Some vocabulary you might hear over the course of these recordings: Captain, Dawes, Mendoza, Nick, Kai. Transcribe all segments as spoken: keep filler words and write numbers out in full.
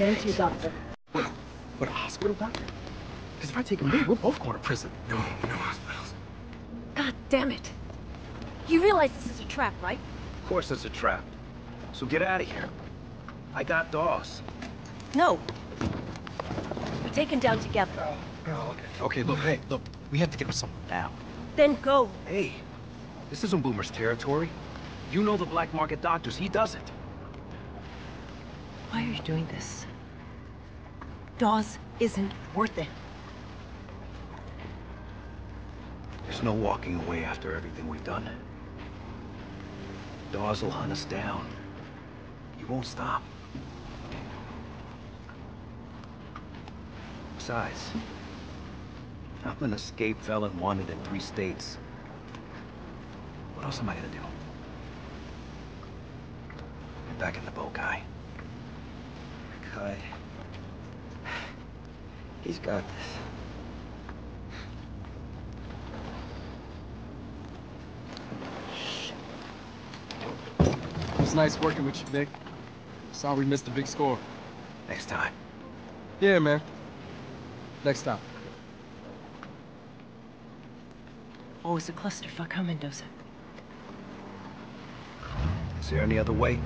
against you, Doctor. What? What, a hospital, Doctor? Because if I take him there, we're both going to prison. No, no hospitals. God damn it. You realize this is a trap, right? Of course it's a trap. So get out of here. I got Dawes. No. We take him down together. Oh, oh, okay. Okay, look, hey, look. We have to get him somewhere now. Then go. Hey, this isn't Boomer's territory. You know the black market doctors. He doesn't. Why are you doing this? Dawes isn't worth it. There's no walking away after everything we've done. Dawes will hunt us down. He won't stop. Besides, I'm an escaped felon wanted in three states. What else am I gonna do? Get back in the boat, Kai. Kai. He's got this. It was nice working with you, Nick. Sorry we missed the big score. Next time. Yeah, man. Next time. Always a clusterfuck, huh, Mendoza? Is there any other way?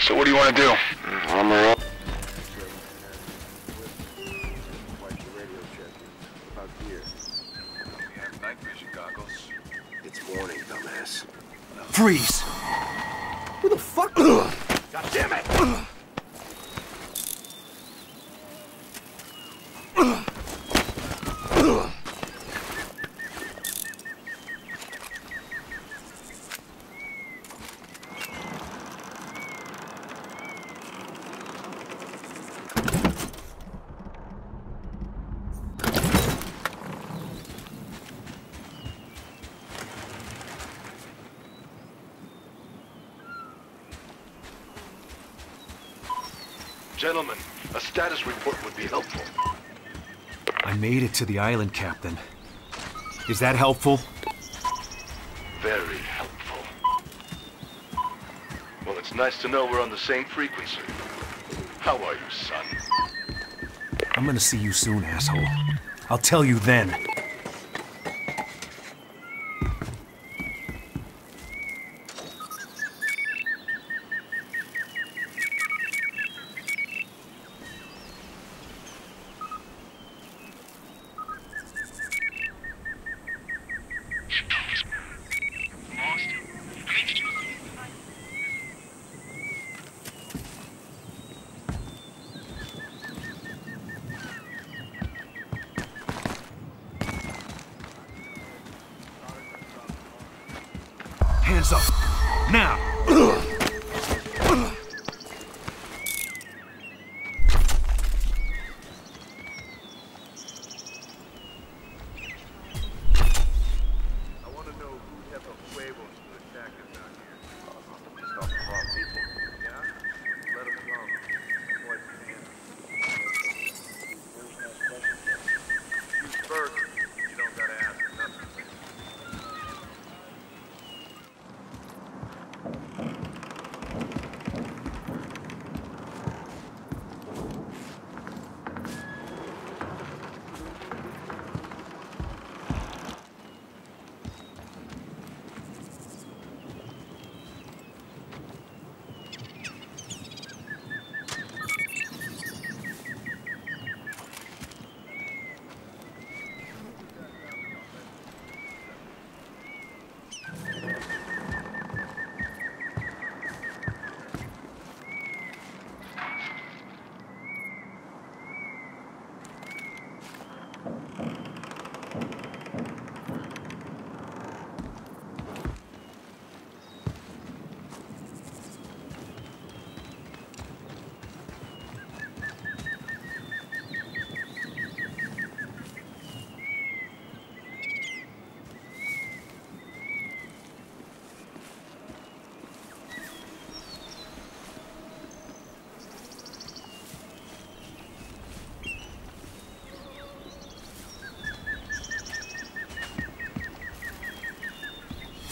So what do you want to do? I'm around. You have night vision goggles. It's morning, dumbass. Freeze! Who the fuck? God damn it! Gentlemen, a status report would be helpful. I made it to the island, Captain. Is that helpful? Very helpful. Well, it's nice to know we're on the same frequency. How are you, son? I'm gonna see you soon, asshole. I'll tell you then. Hands up. Now! I want to know who have a huevos to attack us out here. Just off the wrong people. Yeah? Let them come. Avoid the hands. First, you don't gotta ask nothing.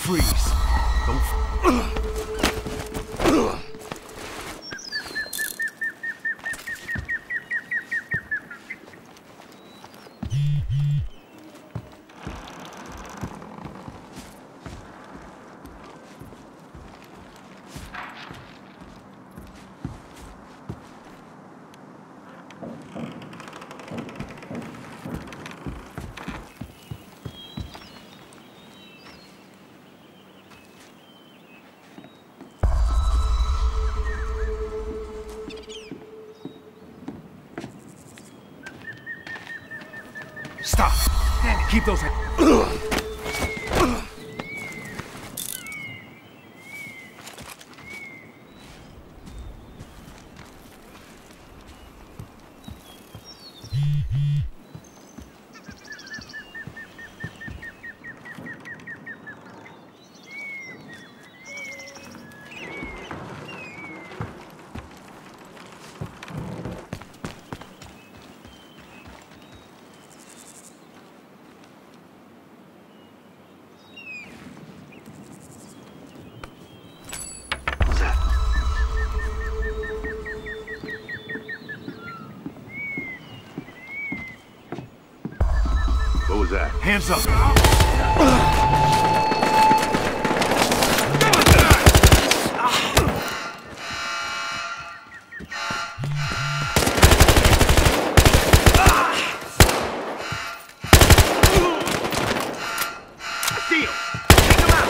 freeze. Don't f Stop! Damn it, keep those hands. That. Hands up. Steal. Take him out.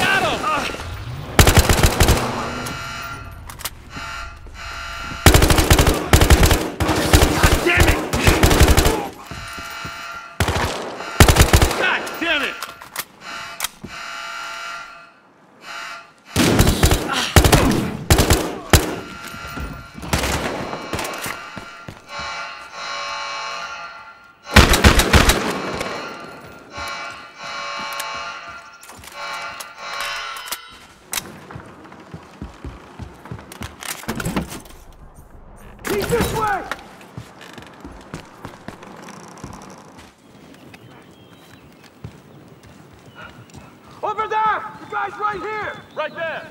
Got him. God damn it. Damn it! He's this way! Over there! The guy's right here! Right there!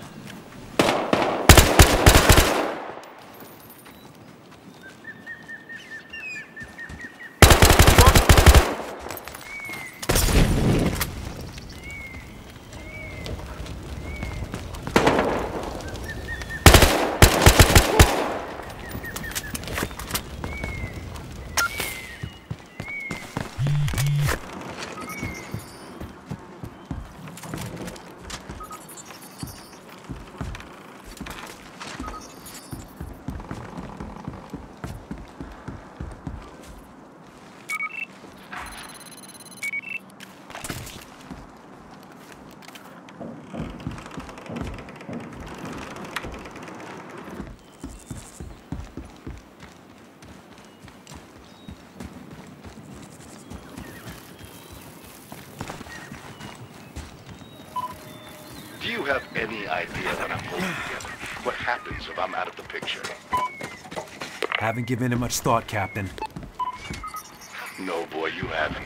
Do you have any idea when I'm holding him? What happens if I'm out of the picture? Haven't given it much thought, Captain. No, boy, you haven't.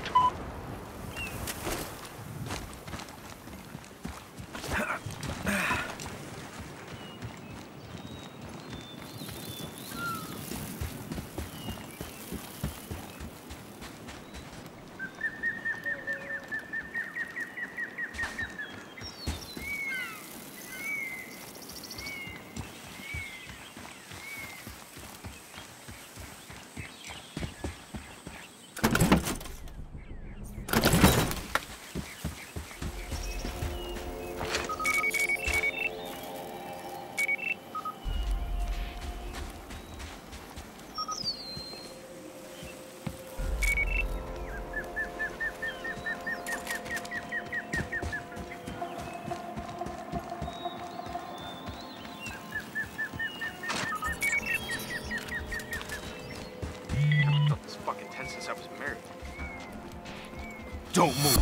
I was married. Don't move.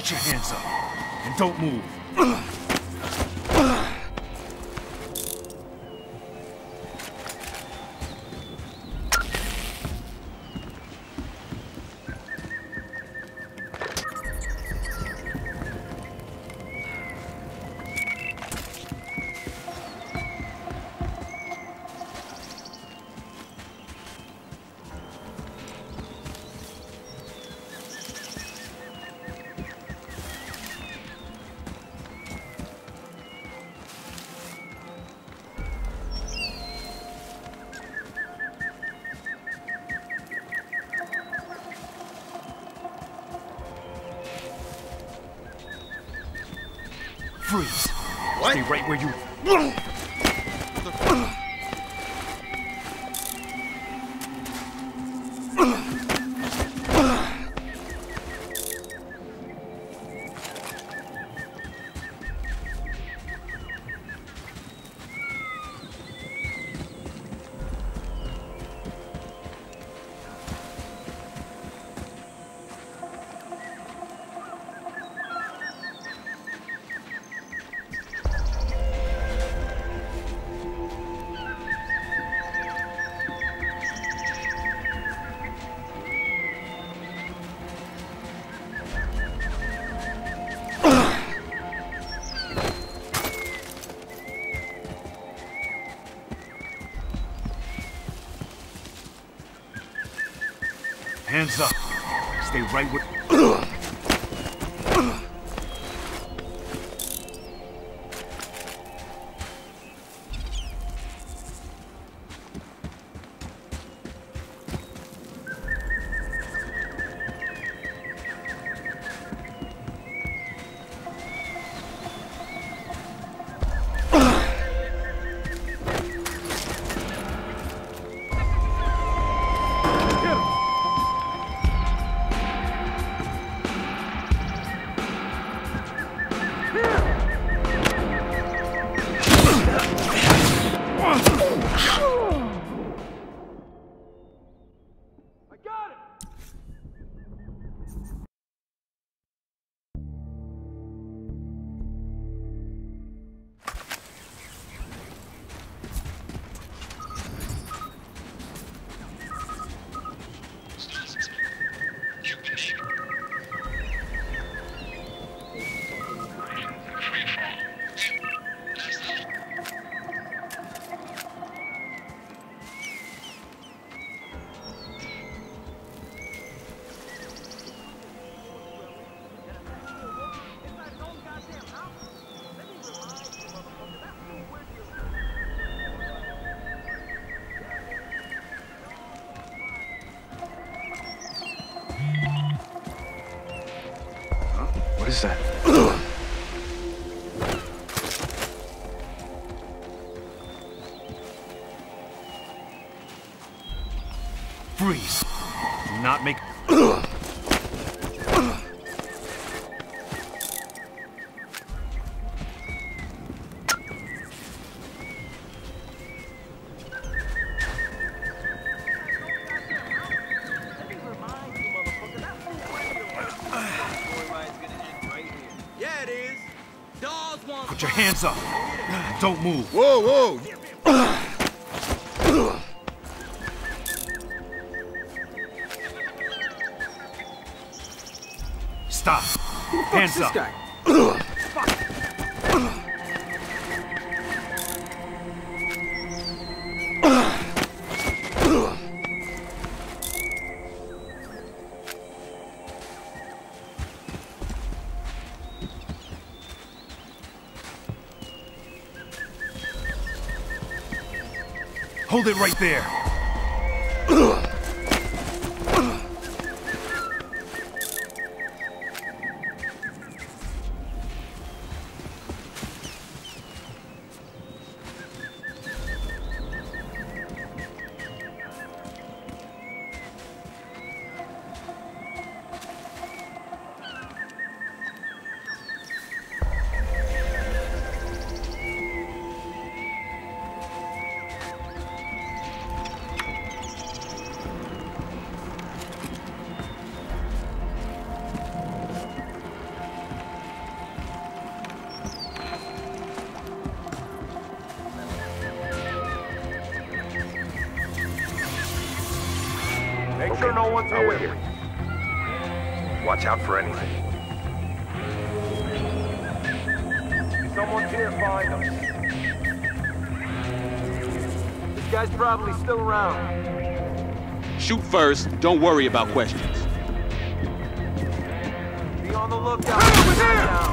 Put your hands up and don't move. Freeze! What? Stay right where you... Hands up. Stay right with... What is that? Freeze! Do not make... Put your hands up. Don't move. Whoa, whoa. Stop. Hands up. Hold it right there. don't know what's I'll wait here. Watch out for anything. If someone's here, find them. This guy's probably still around. Shoot first. Don't worry about questions. Be on the lookout. Over there!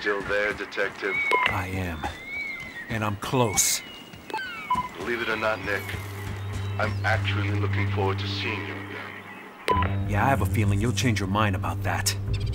Still there, Detective? I am. And I'm close. Believe it or not, Nick, I'm actually looking forward to seeing you again. Yeah, I have a feeling you'll change your mind about that.